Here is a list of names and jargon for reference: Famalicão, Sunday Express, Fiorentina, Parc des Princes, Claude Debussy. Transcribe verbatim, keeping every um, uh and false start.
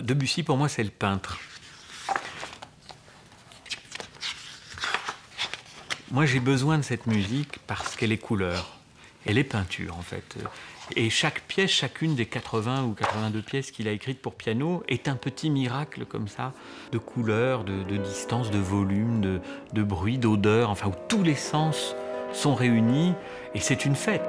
Debussy, pour moi, c'est le peintre. Moi, j'ai besoin de cette musique parce qu'elle est couleur. Elle est peinture, en fait. Et chaque pièce, chacune des quatre-vingts ou quatre-vingt-deux pièces qu'il a écrites pour piano est un petit miracle comme ça, de couleur, de, de distance, de volume, de, de bruit, d'odeur, enfin où tous les sens sont réunis et c'est une fête.